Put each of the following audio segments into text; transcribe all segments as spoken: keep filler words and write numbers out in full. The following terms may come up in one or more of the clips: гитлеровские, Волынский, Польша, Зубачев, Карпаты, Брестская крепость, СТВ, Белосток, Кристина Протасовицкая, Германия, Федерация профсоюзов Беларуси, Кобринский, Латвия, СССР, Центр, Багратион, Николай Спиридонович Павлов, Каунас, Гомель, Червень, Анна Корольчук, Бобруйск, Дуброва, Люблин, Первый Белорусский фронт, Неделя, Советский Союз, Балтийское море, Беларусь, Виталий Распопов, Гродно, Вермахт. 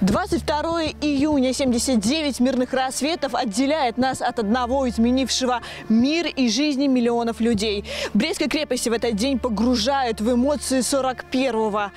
двадцать второе июня. семьдесят девять мирных рассветов отделяет нас от одного изменившего мир и жизни миллионов людей. Брестская крепость в этот день погружают в эмоции сорок первого.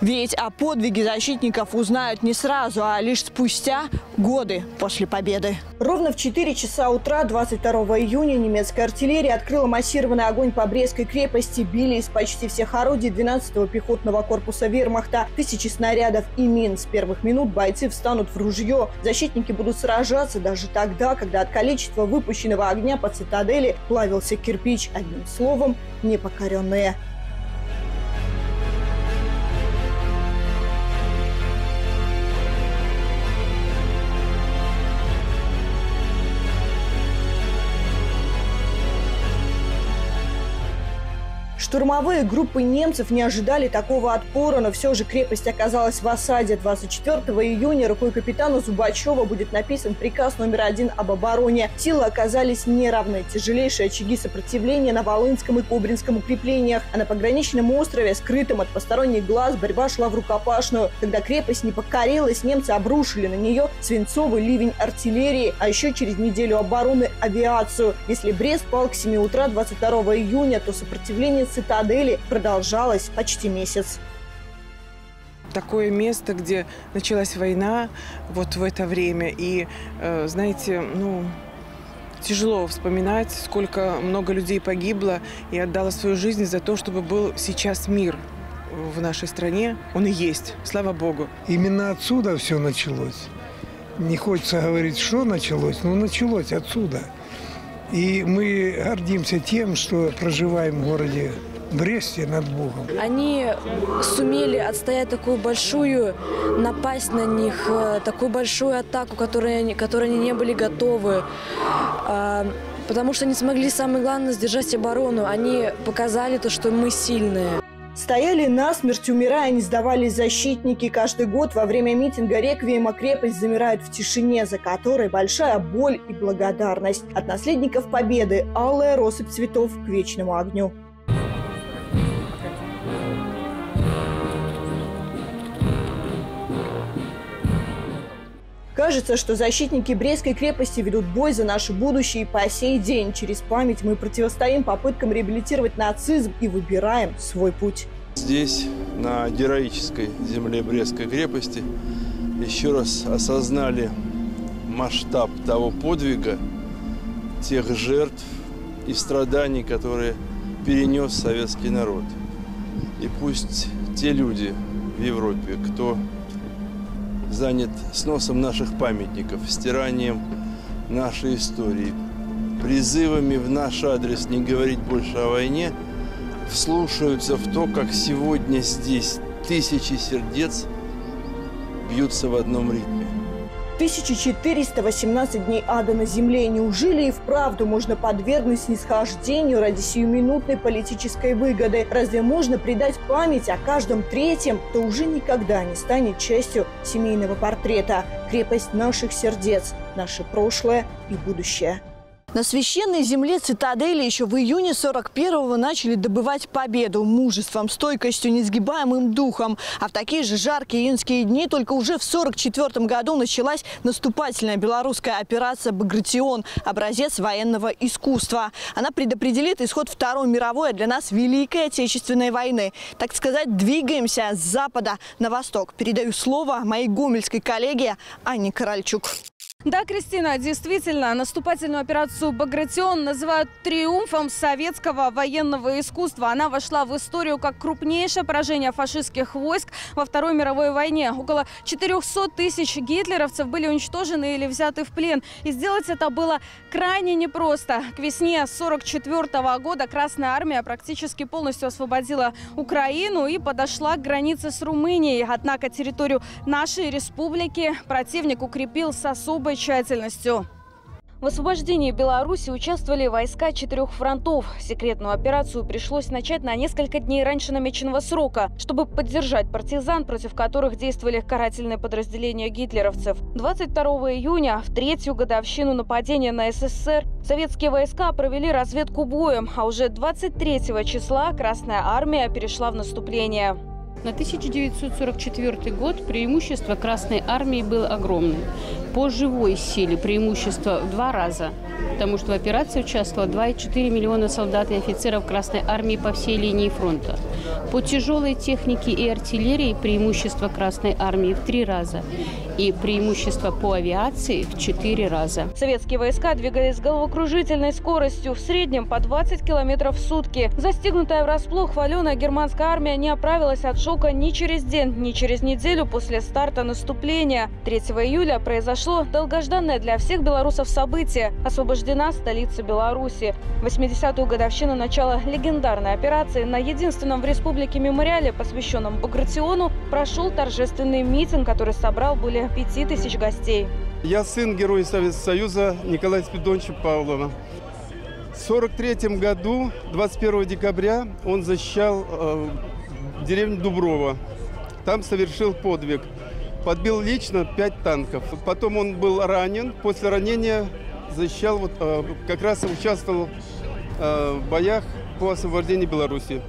Ведь о подвиге защитников узнают не сразу, а лишь спустя годы после победы. Ровно в четыре часа утра двадцать второго июня немецкая артиллерия открыла массированный огонь по Брестской крепости. Били из почти всех орудий двенадцатого пехотного корпуса вермахта. Тысячи снарядов и мин. С первых минут бойцы встанут в ружье. Защитники будут сражаться даже тогда, когда от количества выпущенного огня по цитадели плавился кирпич. Одним словом, непокоренные. Штурмовые группы немцев не ожидали такого отпора, но все же крепость оказалась в осаде. двадцать четвертого июня рукой капитана Зубачева будет написан приказ номер один об обороне. Силы оказались неравны. Тяжелейшие очаги сопротивления на Волынском и Кобринском укреплениях. А на пограничном острове, скрытом от посторонних глаз, борьба шла в рукопашную. Когда крепость не покорилась, немцы обрушили на нее свинцовый ливень артиллерии, а еще через неделю обороны авиацию. Если Брест пал к семи утра двадцать второго июня, то сопротивление цитадели продолжалось почти месяц. Такое место, где началась война вот в это время. И, знаете, ну, тяжело вспоминать, сколько много людей погибло и отдало свою жизнь за то, чтобы был сейчас мир в нашей стране. Он и есть, слава Богу. Именно отсюда все началось. Не хочется говорить, что началось, но началось отсюда. И мы гордимся тем, что проживаем в городе Бресте над Богом. Они сумели отстоять такую большую напасть на них, такую большую атаку, которой, которой они не были готовы. Потому что они смогли, самое главное, сдержать оборону. Они показали то, что мы сильные. Стояли насмерть, умирая, не сдавались защитники. Каждый год во время митинга реквиема крепость замирает в тишине, за которой большая боль и благодарность. От наследников победы алая россыпь цветов к вечному огню. Кажется, что защитники Брестской крепости ведут бой за наше будущее и по сей день. Через память мы противостоим попыткам реабилитировать нацизм и выбираем свой путь. Здесь, на героической земле Брестской крепости, еще раз осознали масштаб того подвига, тех жертв и страданий, которые перенес советский народ. И пусть те люди в Европе, кто занят сносом наших памятников, стиранием нашей истории, призывами в наш адрес не говорить больше о войне, вслушаются в то, как сегодня здесь тысячи сердец бьются в одном ритме. тысяча четыреста восемнадцать дней ада на земле. Неужели и вправду можно подвергнуть снисхождению ради сиюминутной политической выгоды? Разве можно придать память о каждом третьем, кто уже никогда не станет частью семейного портрета? Крепость наших сердец, наше прошлое и будущее. На священной земле цитадели еще в июне сорок первого начали добывать победу мужеством, стойкостью, несгибаемым духом. А в такие же жаркие инские дни только уже в сорок четвёртом году началась наступательная белорусская операция «Багратион» – образец военного искусства. Она предопределит исход Второй мировой, а для нас Великой Отечественной войны. Так сказать, двигаемся с запада на восток. Передаю слово моей гомельской коллеге Анне Корольчук. Да, Кристина, действительно, наступательную операцию «Багратион» называют триумфом советского военного искусства. Она вошла в историю как крупнейшее поражение фашистских войск во Второй мировой войне. Около четырёхсот тысяч гитлеровцев были уничтожены или взяты в плен. И сделать это было крайне непросто. К весне сорок четвёртого года Красная Армия практически полностью освободила Украину и подошла к границе с Румынией. Однако территорию нашей республики противник укрепил с особой тщательностью. В освобождении Беларуси участвовали войска четырех фронтов. Секретную операцию пришлось начать на несколько дней раньше намеченного срока, чтобы поддержать партизан, против которых действовали карательные подразделения гитлеровцев. двадцать второго июня, в третью годовщину нападения на СССР, советские войска провели разведку боем, а уже двадцать третьего числа Красная Армия перешла в наступление. На тысяча девятьсот сорок четвёртый год преимущество Красной Армии было огромным. По живой силе преимущество в два раза, потому что в операции участвовало два и четыре миллиона солдат и офицеров Красной Армии по всей линии фронта. По тяжелой технике и артиллерии преимущество Красной Армии в три раза и преимущество по авиации в четыре раза. Советские войска двигались с головокружительной скоростью, в среднем по двадцать километров в сутки. Застигнутая врасплох хваленая германская армия не оправилась от шока ни через день, ни через неделю после старта наступления. третьего июля произошло долгожданное для всех белорусов событие – освобождена столица Беларуси. восьмидесятую годовщину начала легендарной операции на единственном в республике мемориале, посвященном Багратиону, прошел торжественный митинг, который собрал более пяти тысяч гостей. Я сын героя Советского Союза Николая Спиридоновича Павлова. В сорок третьем году, двадцать первого декабря, он защищал э, деревню Дуброва. Там совершил подвиг. Подбил лично пять танков. Потом он был ранен. После ранения защищал, вот, э, как раз участвовал э, в боях по освобождению Беларуси.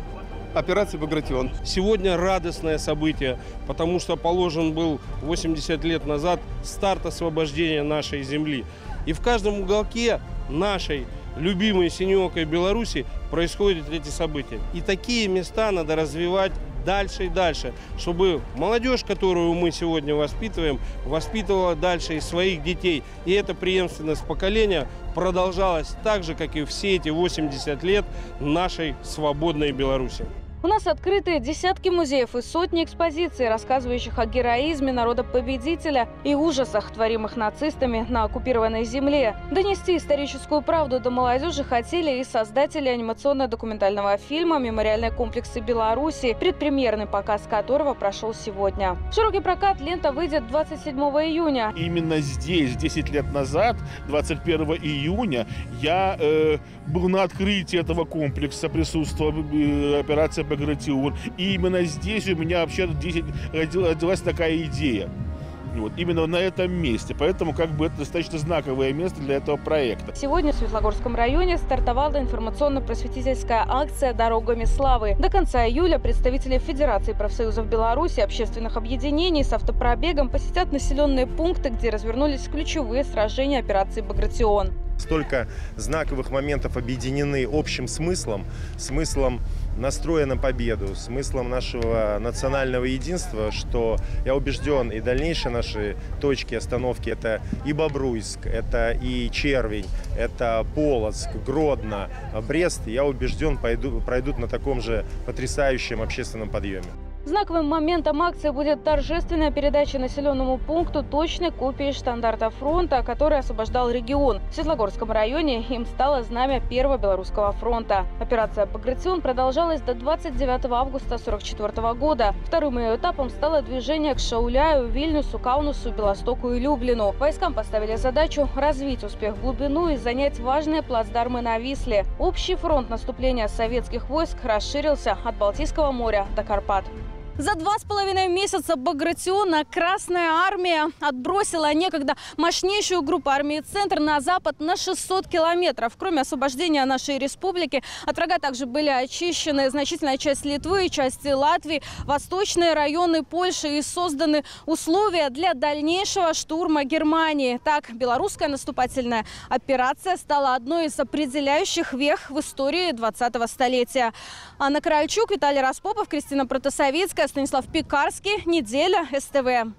Операции «Багратион». Сегодня радостное событие, потому что положен был восемьдесят лет назад старт освобождения нашей земли. И в каждом уголке нашей любимой синеокой Беларуси происходят эти события. И такие места надо развивать дальше и дальше, чтобы молодежь, которую мы сегодня воспитываем, воспитывала дальше и своих детей. И эта преемственность поколения продолжалась так же, как и все эти восемьдесят лет нашей свободной Беларуси. У нас открыты десятки музеев и сотни экспозиций, рассказывающих о героизме народа-победителя и ужасах, творимых нацистами на оккупированной земле. Донести историческую правду до молодежи хотели и создатели анимационно-документального фильма «Мемориальные комплексы Беларуси», предпремьерный показ которого прошел сегодня. В широкий прокат лента выйдет двадцать седьмого июня. Именно здесь, десять лет назад, двадцать первого июня, я э, был на открытии этого комплекса, присутствовал э, операция «Багратион». И именно здесь у меня вообще родилась такая идея. Вот, именно на этом месте. Поэтому как бы это достаточно знаковое место для этого проекта. Сегодня в Светлогорском районе стартовала информационно-просветительская акция «Дорогами славы». До конца июля представители Федерации профсоюзов Беларуси, общественных объединений с автопробегом посетят населенные пункты, где развернулись ключевые сражения операции «Багратион». Столько знаковых моментов объединены общим смыслом, смыслом настроя на победу, смыслом нашего национального единства, что я убежден, и дальнейшие наши точки остановки – это и Бобруйск, это и Червень, это Полоцк, Гродно, Брест, я убежден, пойду, пройдут на таком же потрясающем общественном подъеме. Знаковым моментом акции будет торжественная передача населенному пункту точной копии штандарта фронта, который освобождал регион. В Светлогорском районе им стало знамя Первого Белорусского фронта. Операция «Багратион» продолжалась до двадцать девятого августа сорок четвёртого года. Вторым ее этапом стало движение к Шяуляю, Вильнюсу, Каунасу, Белостоку и Люблину. Войскам поставили задачу развить успех в глубину и занять важные плацдармы на Висле. Общий фронт наступления советских войск расширился от Балтийского моря до Карпат. За два с половиной месяца Багратиона Красная Армия отбросила некогда мощнейшую группу армии «Центр» на запад на шестьсот километров. Кроме освобождения нашей республики, от врага также были очищены значительная часть Литвы, части Латвии, восточные районы Польши и созданы условия для дальнейшего штурма Германии. Так, белорусская наступательная операция стала одной из определяющих вех в истории двадцатого столетия. Анна Корольчук, Виталий Распопов, Кристина Протасовицкая, Станислав Пекарский. Неделя СТВ.